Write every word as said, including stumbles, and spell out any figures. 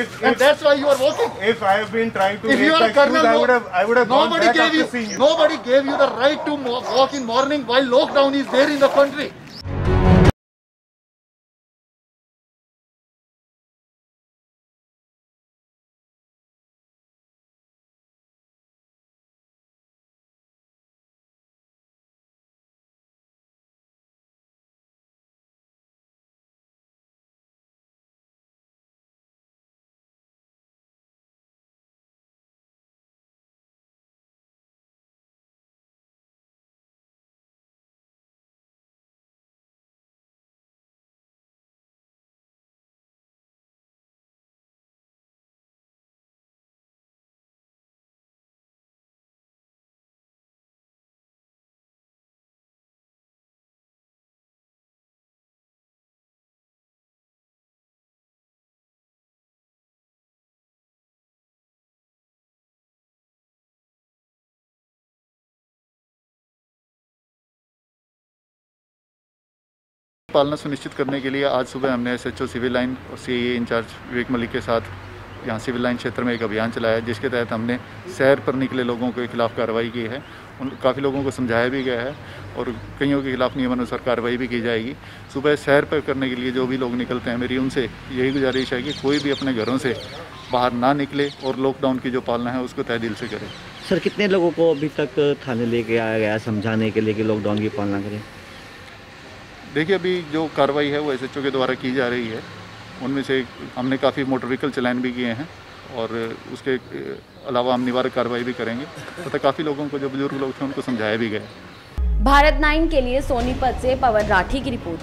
if, and if, that's why you are working. If I have been trying to, if you are a colonel, I would have, I would have. Nobody gave you, you, nobody gave you the right to walk in morning while lockdown is there in the country. पालना सुनिश्चित करने के लिए आज सुबह हमने S H O civil line और C ए in charge Vivek Malik के साथ यहाँ सिविल लाइन क्षेत्र में एक अभियान चलाया, जिसके तहत हमने सैर पर निकले लोगों के खिलाफ कार्रवाई की है। उन काफ़ी लोगों को समझाया भी गया है और कईयों के खिलाफ नियमानुसार कार्रवाई भी की जाएगी। सुबह सैर पर करने के लिए जो भी लोग निकलते हैं, मेरी उनसे यही गुजारिश है कि कोई भी अपने घरों से बाहर ना निकले और लॉकडाउन की जो पालना है उसको तहे दिल से करें। सर, कितने लोगों को अभी तक थाने लेके आया गया समझाने के लिए कि लॉकडाउन की पालना करें? देखिए, अभी जो कार्रवाई है वो एस एच ओ के द्वारा की जा रही है। उनमें से हमने काफ़ी मोटर व्हीकल चलान भी किए हैं और उसके अलावा हम निवारक कार्रवाई भी करेंगे तथा तो काफ़ी लोगों को, जो बुजुर्ग लोग थे, उनको समझाया भी गया। भारत नाइन के लिए सोनीपत से पवन राठी की रिपोर्ट।